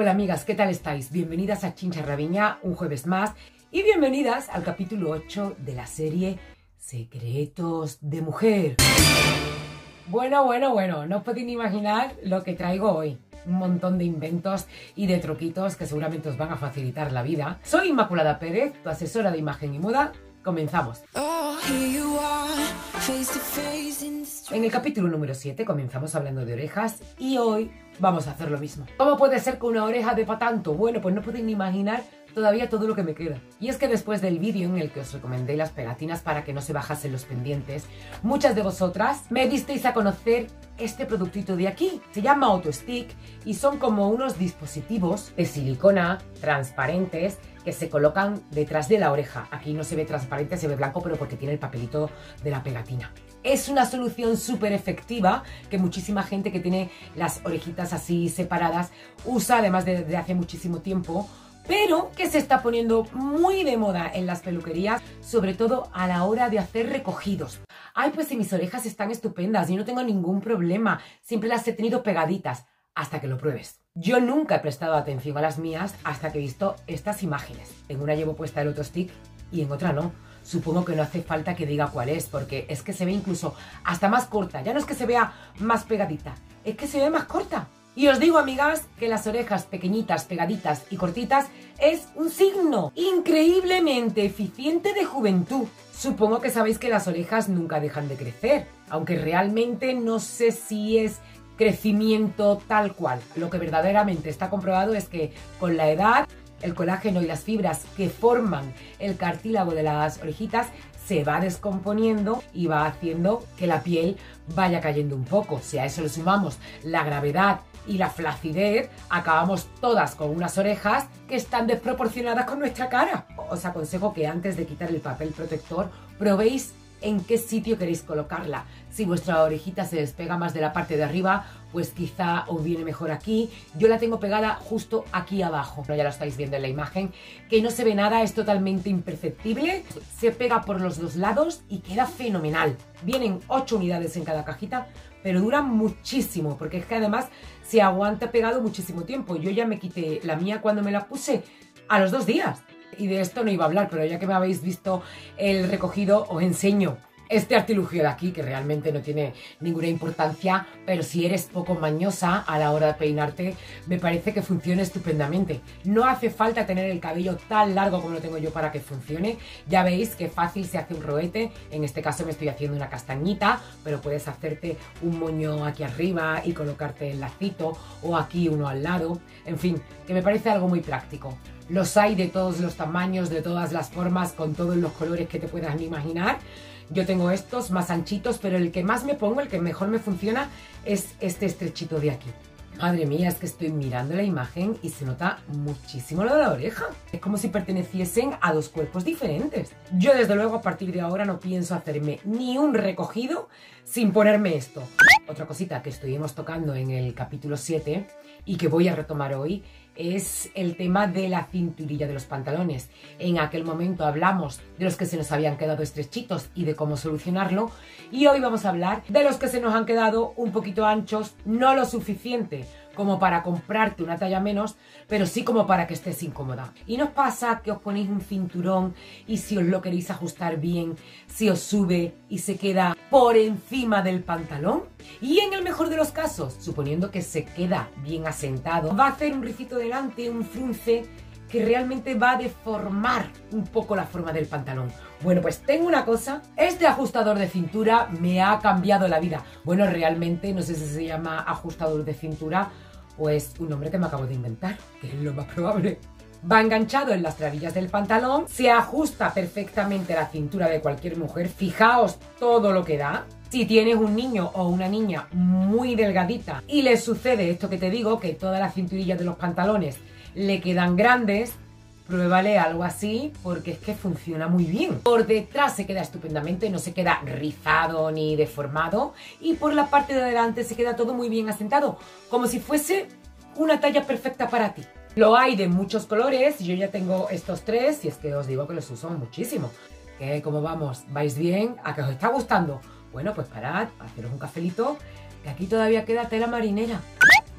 Hola amigas, ¿qué tal estáis? Bienvenidas a Chincharrabiñá, un jueves más, y bienvenidas al capítulo 8 de la serie Secretos de Mujer. Bueno, no os podéis imaginar lo que traigo hoy. Un montón de inventos y de truquitos que seguramente os van a facilitar la vida. Soy Inmaculada Pérez, tu asesora de imagen y moda. Comenzamos. En el capítulo número 7 comenzamos hablando de orejas y hoy vamos a hacer lo mismo. ¿Cómo puede ser que una oreja depa tanto? Bueno, pues no podéis ni imaginar todavía todo lo que me queda. Y es que después del vídeo en el que os recomendé las pegatinas para que no se bajasen los pendientes, muchas de vosotras me disteis a conocer este productito de aquí. Se llama AutoStick y son como unos dispositivos de silicona transparentes que se colocan detrás de la oreja. Aquí no se ve transparente, se ve blanco, pero porque tiene el papelito de la pegatina. Es una solución súper efectiva que muchísima gente que tiene las orejitas así separadas usa, además desde hace muchísimo tiempo, pero que se está poniendo muy de moda en las peluquerías, sobre todo a la hora de hacer recogidos. Ay, pues si mis orejas están estupendas, yo no tengo ningún problema, siempre las he tenido pegaditas, hasta que lo pruebes. Yo nunca he prestado atención a las mías hasta que he visto estas imágenes. En una llevo puesta el AutoStick y en otra no. Supongo que no hace falta que diga cuál es, porque es que se ve incluso hasta más corta. Ya no es que se vea más pegadita, es que se ve más corta. Y os digo, amigas, que las orejas pequeñitas, pegaditas y cortitas es un signo increíblemente eficiente de juventud. Supongo que sabéis que las orejas nunca dejan de crecer, aunque realmente no sé si es crecimiento tal cual. Lo que verdaderamente está comprobado es que con la edad, el colágeno y las fibras que forman el cartílago de las orejitas se va descomponiendo y va haciendo que la piel vaya cayendo un poco. Si a eso le sumamos la gravedad y la flacidez, acabamos todas con unas orejas que están desproporcionadas con nuestra cara. Os aconsejo que antes de quitar el papel protector, probéis en qué sitio queréis colocarla. Si vuestra orejita se despega más de la parte de arriba, pues quizá os viene mejor aquí. Yo la tengo pegada justo aquí abajo. Ya lo estáis viendo en la imagen, que no se ve nada, es totalmente imperceptible. Se pega por los dos lados y queda fenomenal. Vienen 8 unidades en cada cajita, pero duran muchísimo, porque es que además se aguanta pegado muchísimo tiempo. Yo ya me quité la mía cuando me la puse a los 2 días. Y de esto no iba a hablar, pero ya que me habéis visto el recogido, os enseño este artilugio de aquí, que realmente no tiene ninguna importancia, pero si eres poco mañosa a la hora de peinarte, me parece que funciona estupendamente. No hace falta tener el cabello tan largo como lo tengo yo para que funcione. Ya veis que fácil se hace un roete. En este caso me estoy haciendo una castañita, pero puedes hacerte un moño aquí arriba y colocarte el lacito, o aquí uno al lado. En fin, que me parece algo muy práctico. Los hay de todos los tamaños, de todas las formas, con todos los colores que te puedas imaginar. Yo tengo estos más anchitos, pero el que más me pongo, el que mejor me funciona, es este estrechito de aquí. Madre mía, es que estoy mirando la imagen y se nota muchísimo lo de la oreja. Es como si perteneciesen a 2 cuerpos diferentes. Yo, desde luego, a partir de ahora no pienso hacerme ni un recogido sin ponerme esto. Otra cosita que estuvimos tocando en el capítulo 7 y que voy a retomar hoy es el tema de la cinturilla de los pantalones. En aquel momento hablamos de los que se nos habían quedado estrechitos y de cómo solucionarlo, y hoy vamos a hablar de los que se nos han quedado un poquito anchos, no lo suficiente como para comprarte una talla menos, pero sí como para que estés incómoda. Y nos pasa que os ponéis un cinturón y si os lo queréis ajustar bien, si os sube y se queda por encima del pantalón. Y en el mejor de los casos, suponiendo que se queda bien asentado, va a hacer un ricito delante, un frunce, que realmente va a deformar un poco la forma del pantalón. Bueno, pues tengo una cosa. Este ajustador de cintura me ha cambiado la vida. Bueno, realmente no sé si se llama ajustador de cintura o es un nombre que me acabo de inventar, que es lo más probable. Va enganchado en las trabillas del pantalón, se ajusta perfectamente a la cintura de cualquier mujer. Fijaos todo lo que da. Si tienes un niño o una niña muy delgadita y le sucede esto que te digo, que todas las cinturillas de los pantalones le quedan grandes, pruébale algo así, porque es que funciona muy bien. Por detrás se queda estupendamente, no se queda rizado ni deformado, y por la parte de adelante se queda todo muy bien asentado, como si fuese una talla perfecta para ti. Lo hay de muchos colores, yo ya tengo estos 3, y es que os digo que los uso muchísimo. ¿Qué? ¿Cómo vamos? ¿Vais bien? ¿A que os está gustando? Bueno, pues parad, haceros un cafelito, que aquí todavía queda tela marinera.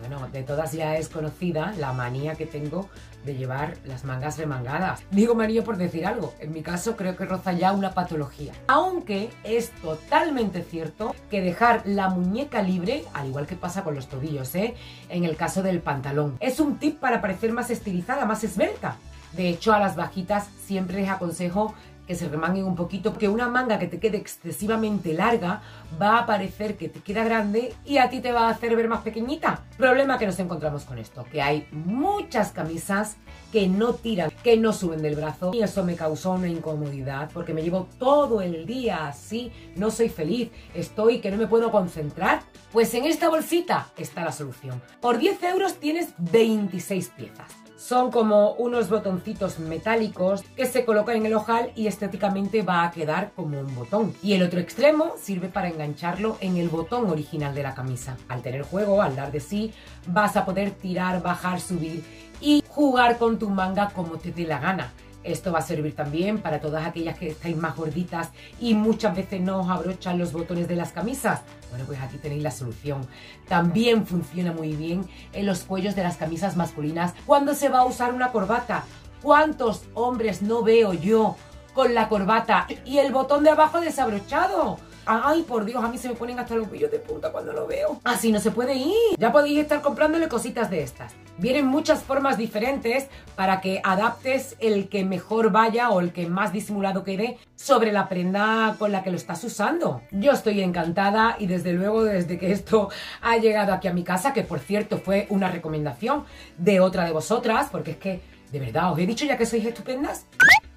Bueno, de todas ya es conocida la manía que tengo de llevar las mangas remangadas. Digo manía por decir algo, en mi caso creo que roza ya una patología. Aunque es totalmente cierto que dejar la muñeca libre, al igual que pasa con los tobillos, en el caso del pantalón, es un tip para parecer más estilizada, más esbelta. De hecho, a las bajitas siempre les aconsejo que se remanguen un poquito, porque una manga que te quede excesivamente larga va a parecer que te queda grande y a ti te va a hacer ver más pequeñita. Problema que nos encontramos con esto, que hay muchas camisas que no tiran, que no suben del brazo, y eso me causó una incomodidad porque me llevo todo el día así, no soy feliz, estoy que no me puedo concentrar. Pues en esta bolsita está la solución. Por 10 € tienes 26 piezas. Son como unos botoncitos metálicos que se colocan en el ojal y estéticamente va a quedar como un botón. Y el otro extremo sirve para engancharlo en el botón original de la camisa. Al tener juego, al dar de sí, vas a poder tirar, bajar, subir y jugar con tu manga como te dé la gana. Esto va a servir también para todas aquellas que estáis más gorditas y muchas veces no os abrochan los botones de las camisas. Bueno, pues aquí tenéis la solución. También funciona muy bien en los cuellos de las camisas masculinas cuando se va a usar una corbata. ¿Cuántos hombres no veo yo con la corbata y el botón de abajo desabrochado? Ay, por Dios, a mí se me ponen hasta los vellos de punta cuando lo veo. Así no se puede ir. Ya podéis estar comprándole cositas de estas. Vienen muchas formas diferentes para que adaptes el que mejor vaya o el que más disimulado quede sobre la prenda con la que lo estás usando. Yo estoy encantada y desde luego desde que esto ha llegado aquí a mi casa, que por cierto fue una recomendación de otra de vosotras, porque es que de verdad os he dicho ya que sois estupendas.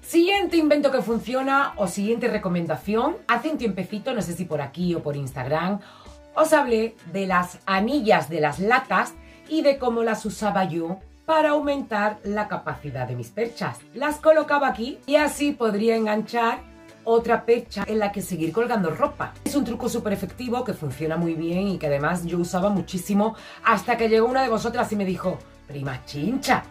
Siguiente invento que funciona o siguiente recomendación. Hace un tiempecito, no sé si por aquí o por Instagram, os hablé de las anillas de las latas y de cómo las usaba yo para aumentar la capacidad de mis perchas. Las colocaba aquí y así podría enganchar otra percha en la que seguir colgando ropa. Es un truco súper efectivo que funciona muy bien y que además yo usaba muchísimo hasta que llegó una de vosotras y me dijo: prima chincha,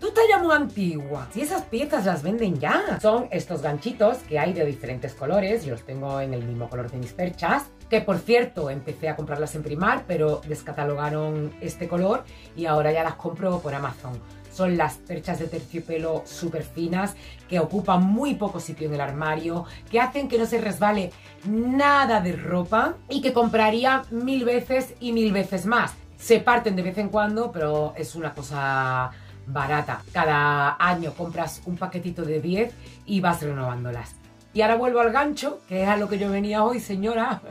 tú te llamas antigua. Si esas piezas las venden ya. Son estos ganchitos que hay de diferentes colores. Yo los tengo en el mismo color de mis perchas. Que por cierto, empecé a comprarlas en Primark, pero descatalogaron este color y ahora ya las compro por Amazon. Son las perchas de terciopelo súper finas, que ocupan muy poco sitio en el armario, que hacen que no se resbale nada de ropa y que compraría 1000 veces y 1000 veces más. Se parten de vez en cuando, pero es una cosa barata. Cada año compras un paquetito de 10 y vas renovándolas. Y ahora vuelvo al gancho, que es a lo que yo venía hoy, señora.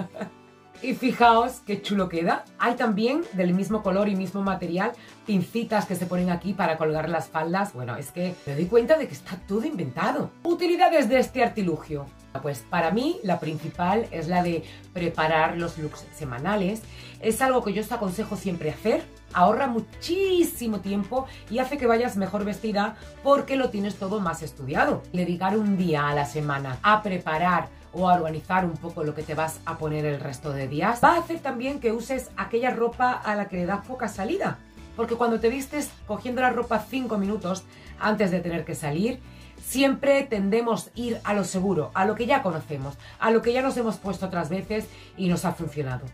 Y fijaos qué chulo queda. Hay también, del mismo color y mismo material, pincitas que se ponen aquí para colgar las faldas. Bueno, es que me doy cuenta de que está todo inventado. Utilidades de este artilugio. Pues para mí la principal es la de preparar los looks semanales. Es algo que yo os aconsejo siempre hacer. Ahorra muchísimo tiempo y hace que vayas mejor vestida porque lo tienes todo más estudiado. Dedicar un día a la semana a preparar o a organizar un poco lo que te vas a poner el resto de días va a hacer también que uses aquella ropa a la que le das poca salida. Porque cuando te vistes cogiendo la ropa 5 minutos antes de tener que salir, siempre tendemos a ir a lo seguro, a lo que ya conocemos, a lo que ya nos hemos puesto otras veces y nos ha funcionado.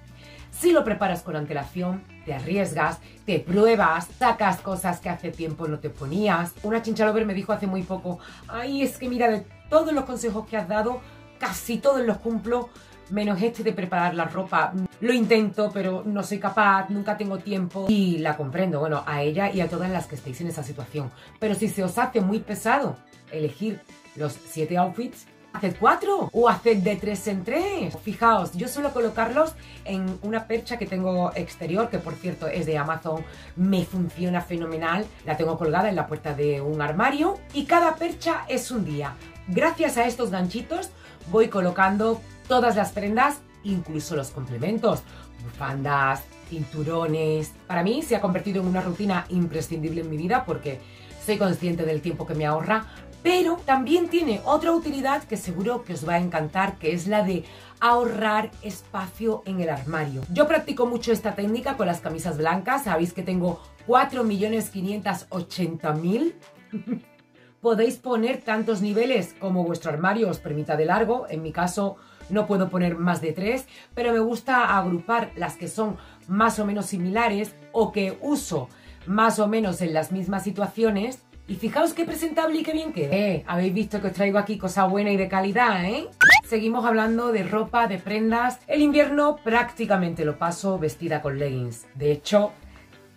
Si lo preparas con antelación, te arriesgas, te pruebas, sacas cosas que hace tiempo no te ponías. Una chinchalover me dijo hace muy poco: ay, es que mira, de todos los consejos que has dado, casi todos los cumplo, menos este de preparar la ropa. Lo intento, pero no soy capaz, nunca tengo tiempo. Y la comprendo, bueno, a ella y a todas las que estéis en esa situación. Pero si se os hace muy pesado elegir los 7 outfits, haced 4 o haced de 3 en 3. Fijaos, yo suelo colocarlos en una percha que tengo exterior, que por cierto es de Amazon, me funciona fenomenal. La tengo colgada en la puerta de un armario y cada percha es un día. Gracias a estos ganchitos voy colocando todas las prendas, incluso los complementos, bufandas, cinturones. Para mí se ha convertido en una rutina imprescindible en mi vida porque soy consciente del tiempo que me ahorra, pero también tiene otra utilidad que seguro que os va a encantar, que es la de ahorrar espacio en el armario. Yo practico mucho esta técnica con las camisas blancas. Sabéis que tengo 4.580.000. Podéis poner tantos niveles como vuestro armario os permita de largo. En mi caso no puedo poner más de 3, pero me gusta agrupar las que son más o menos similares o que uso más o menos en las mismas situaciones. Y fijaos qué presentable y qué bien queda. Habéis visto que os traigo aquí cosa buena y de calidad, ¿eh? Seguimos hablando de ropa, de prendas. El invierno prácticamente lo paso vestida con leggings. De hecho,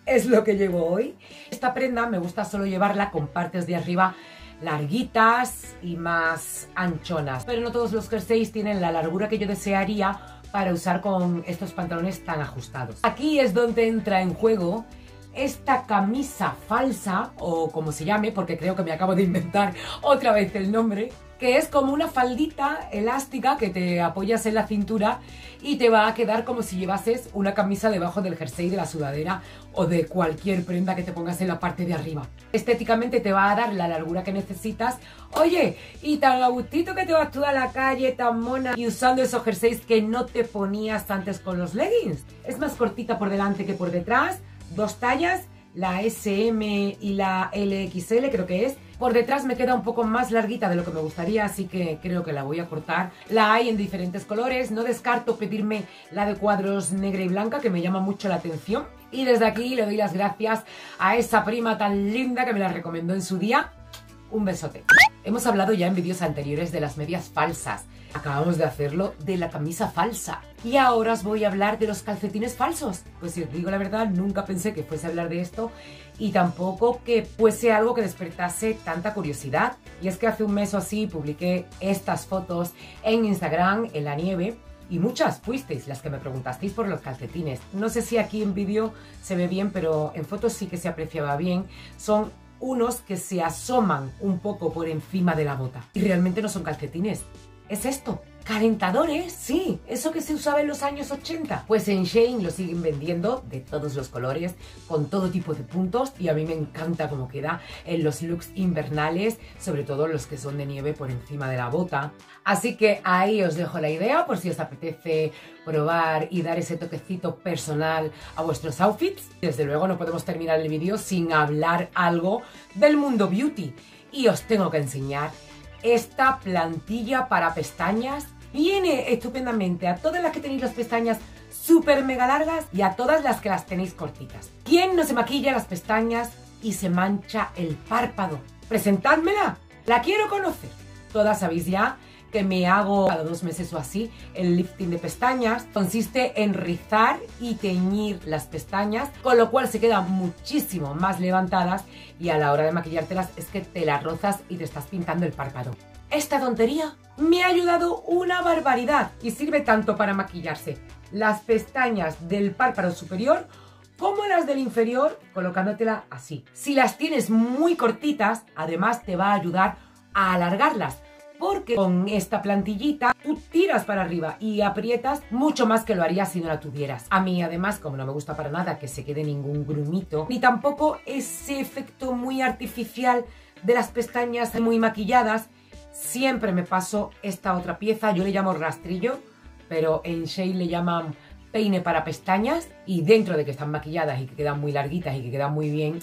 es lo que llevo hoy. Esta prenda me gusta solo llevarla con partes de arriba larguitas y más anchonas. Pero no todos los jerseys tienen la largura que yo desearía para usar con estos pantalones tan ajustados. Aquí es donde entra en juego esta camisa falsa, o como se llame, porque creo que me acabo de inventar otra vez el nombre, que es como una faldita elástica que te apoyas en la cintura y te va a quedar como si llevases una camisa debajo del jersey, de la sudadera o de cualquier prenda que te pongas en la parte de arriba. Estéticamente te va a dar la largura que necesitas. Oye, y tan a gustito que te vas tú a la calle tan mona y usando esos jerseys que no te ponías antes con los leggings. Es más cortita por delante que por detrás. Dos tallas, la SM y la LXL creo que es. Por detrás me queda un poco más larguita de lo que me gustaría, así que creo que la voy a cortar. La hay en diferentes colores, no descarto pedirme la de cuadros negra y blanca, que me llama mucho la atención. Y desde aquí le doy las gracias a esa prima tan linda que me la recomendó en su día. Un besote. Hemos hablado ya en vídeos anteriores de las medias falsas. Acabamos de hacerlo de la camisa falsa. Y ahora os voy a hablar de los calcetines falsos. Pues si os digo la verdad, nunca pensé que fuese a hablar de esto y tampoco que fuese algo que despertase tanta curiosidad. Y es que hace un mes o así publiqué estas fotos en Instagram, en la nieve, y muchas fuisteis las que me preguntasteis por los calcetines. No sé si aquí en vídeo se ve bien, pero en fotos sí que se apreciaba bien. Son unos que se asoman un poco por encima de la bota. Y realmente no son calcetines. Es esto. ¿Calentadores? Sí, eso que se usaba en los años 80. Pues en Shein lo siguen vendiendo de todos los colores, con todo tipo de puntos, y a mí me encanta cómo queda en los looks invernales, sobre todo los que son de nieve por encima de la bota. Así que ahí os dejo la idea por si os apetece probar y dar ese toquecito personal a vuestros outfits. Desde luego no podemos terminar el vídeo sin hablar algo del mundo beauty, y os tengo que enseñar esta plantilla para pestañas. Viene estupendamente a todas las que tenéis las pestañas súper mega largas y a todas las que las tenéis cortitas. ¿Quién no se maquilla las pestañas y se mancha el párpado? ¡Presentádmela! ¡La quiero conocer! Todas sabéis ya que me hago cada 2 meses o así el lifting de pestañas. Consiste en rizar y teñir las pestañas, con lo cual se quedan muchísimo más levantadas y a la hora de maquillártelas es que te las rozas y te estás pintando el párpado. Esta tontería me ha ayudado una barbaridad y sirve tanto para maquillarse las pestañas del párpado superior como las del inferior, colocándotela así. Si las tienes muy cortitas, además te va a ayudar a alargarlas, porque con esta plantillita tú tiras para arriba y aprietas mucho más que lo harías si no la tuvieras. A mí además, como no me gusta para nada que se quede ningún grumito, ni tampoco ese efecto muy artificial de las pestañas muy maquilladas, siempre me paso esta otra pieza. Yo le llamo rastrillo, pero en Shein le llaman peine para pestañas, y dentro de que están maquilladas y que quedan muy larguitas y que quedan muy bien,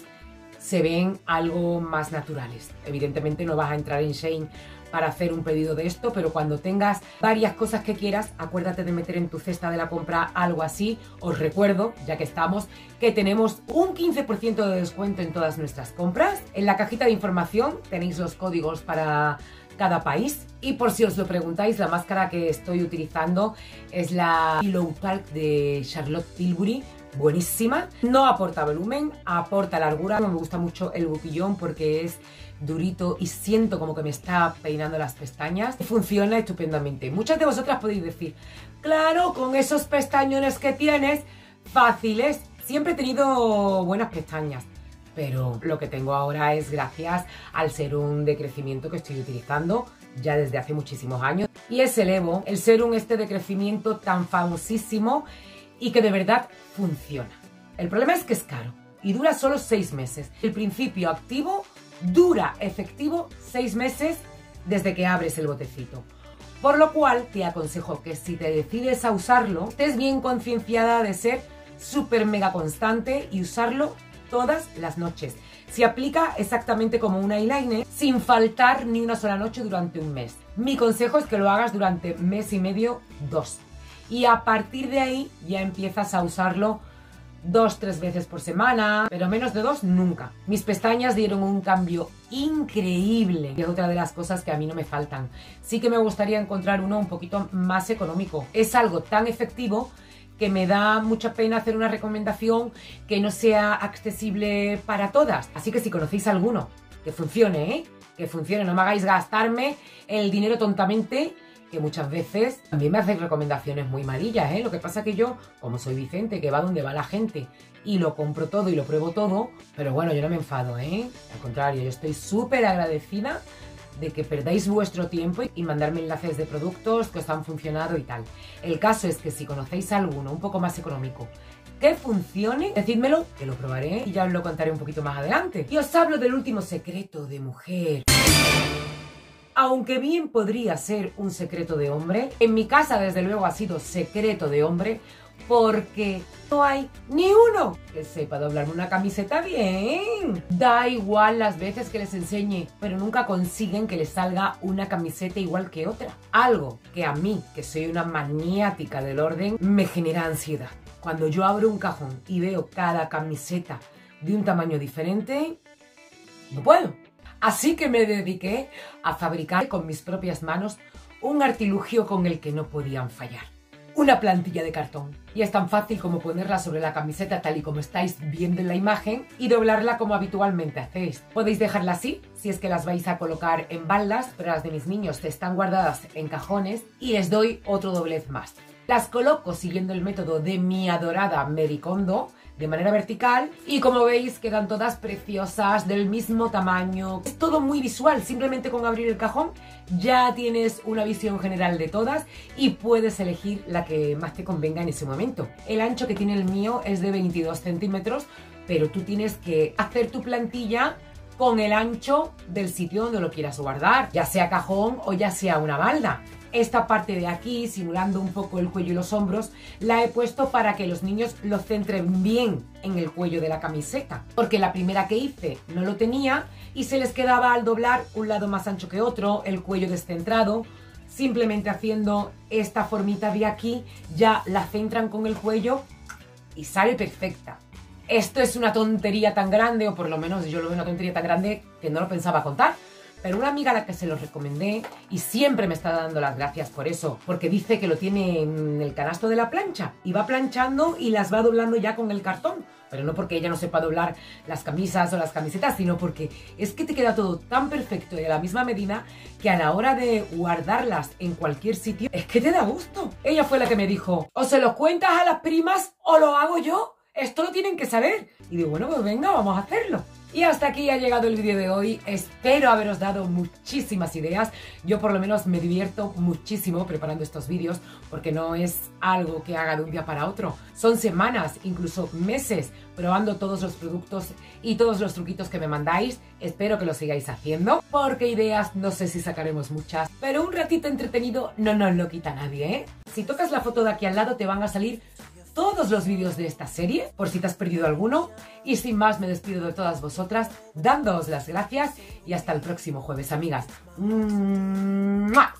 se ven algo más naturales. Evidentemente no vas a entrar en Shein para hacer un pedido de esto, pero cuando tengas varias cosas que quieras, acuérdate de meter en tu cesta de la compra algo así. Os recuerdo, ya que estamos, que tenemos un 15% de descuento en todas nuestras compras. En la cajita de información tenéis los códigos para cada país. Y por si os lo preguntáis, la máscara que estoy utilizando es la Hilo Park de Charlotte Tilbury. Buenísima, no aporta volumen, aporta largura. Me gusta mucho el boquillón porque es durito y siento como que me está peinando las pestañas. Funciona estupendamente. Muchas de vosotras podéis decir, claro, con esos pestañones que tienes, fáciles. Siempre he tenido buenas pestañas, pero lo que tengo ahora es gracias al serum de crecimiento que estoy utilizando ya desde hace muchísimos años. Y es el Evo, el serum este de crecimiento tan famosísimo y que de verdad funciona. El problema es que es caro y dura solo 6 meses. El principio activo dura efectivo 6 meses desde que abres el botecito. Por lo cual te aconsejo que si te decides a usarlo, estés bien concienciada de ser súper mega constante y usarlo todas las noches. Se aplica exactamente como un eyeliner, sin faltar ni una sola noche durante un mes. Mi consejo es que lo hagas durante mes y medio, 2. Y a partir de ahí ya empiezas a usarlo 2-3 veces por semana, pero menos de 2 nunca. Mis pestañas dieron un cambio increíble, y es otra de las cosas que a mí no me faltan. Sí que me gustaría encontrar uno un poquito más económico. Es algo tan efectivo que me da mucha pena hacer una recomendación que no sea accesible para todas. Así que si conocéis alguno, que funcione, ¿eh? Que funcione, no me hagáis gastarme el dinero tontamente, que muchas veces también me hacéis recomendaciones muy malillas, ¿eh? Lo que pasa que yo, como soy Vicente, que va donde va la gente, y lo compro todo y lo pruebo todo, pero bueno, yo no me enfado, ¿eh? Al contrario, yo estoy súper agradecida de que perdáis vuestro tiempo y mandarme enlaces de productos que os han funcionado y tal. El caso es que si conocéis alguno un poco más económico que funcione, decídmelo, que lo probaré y ya os lo contaré un poquito más adelante. Y os hablo del último secreto de mujer. Aunque bien podría ser un secreto de hombre, en mi casa desde luego ha sido secreto de hombre porque no hay ni uno que sepa doblarme una camiseta bien. Da igual las veces que les enseñe, pero nunca consiguen que les salga una camiseta igual que otra. Algo que a mí, que soy una maniática del orden, me genera ansiedad. Cuando yo abro un cajón y veo cada camiseta de un tamaño diferente, no puedo. Así que me dediqué a fabricar con mis propias manos un artilugio con el que no podían fallar. Una plantilla de cartón. Y es tan fácil como ponerla sobre la camiseta tal y como estáis viendo en la imagen y doblarla como habitualmente hacéis. Podéis dejarla así si es que las vais a colocar en baldas, pero las de mis niños están guardadas en cajones y les doy otro doblez más. Las coloco siguiendo el método de mi adorada Marie Kondo, de manera vertical, y como veis quedan todas preciosas, del mismo tamaño. Es todo muy visual, simplemente con abrir el cajón ya tienes una visión general de todas y puedes elegir la que más te convenga en ese momento. El ancho que tiene el mío es de 22 centímetros, pero tú tienes que hacer tu plantilla con el ancho del sitio donde lo quieras guardar, ya sea cajón o ya sea una balda. Esta parte de aquí, simulando un poco el cuello y los hombros, la he puesto para que los niños lo centren bien en el cuello de la camiseta, porque la primera que hice no lo tenía y se les quedaba al doblar un lado más ancho que otro, el cuello descentrado. Simplemente haciendo esta formita de aquí, ya la centran con el cuello y sale perfecta. Esto es una tontería tan grande, o por lo menos yo lo veo una tontería tan grande que no lo pensaba contar. Pero una amiga a la que se los recomendé, y siempre me está dando las gracias por eso, porque dice que lo tiene en el canasto de la plancha y va planchando y las va doblando ya con el cartón, pero no porque ella no sepa doblar las camisas o las camisetas, sino porque es que te queda todo tan perfecto y a la misma medida que a la hora de guardarlas en cualquier sitio, es que te da gusto. Ella fue la que me dijo, o se los cuentas a las primas o lo hago yo, esto lo tienen que saber. Y digo, bueno, pues venga, vamos a hacerlo. Y hasta aquí ha llegado el vídeo de hoy, espero haberos dado muchísimas ideas. Yo por lo menos me divierto muchísimo preparando estos vídeos porque no es algo que haga de un día para otro. Son semanas, incluso meses, probando todos los productos y todos los truquitos que me mandáis. Espero que lo sigáis haciendo porque ideas no sé si sacaremos muchas, pero un ratito entretenido no nos lo quita nadie, ¿eh? Si tocas la foto de aquí al lado te van a salir todos los vídeos de esta serie, por si te has perdido alguno. Y sin más, me despido de todas vosotras, dándoos las gracias y hasta el próximo jueves, amigas. ¡Mua!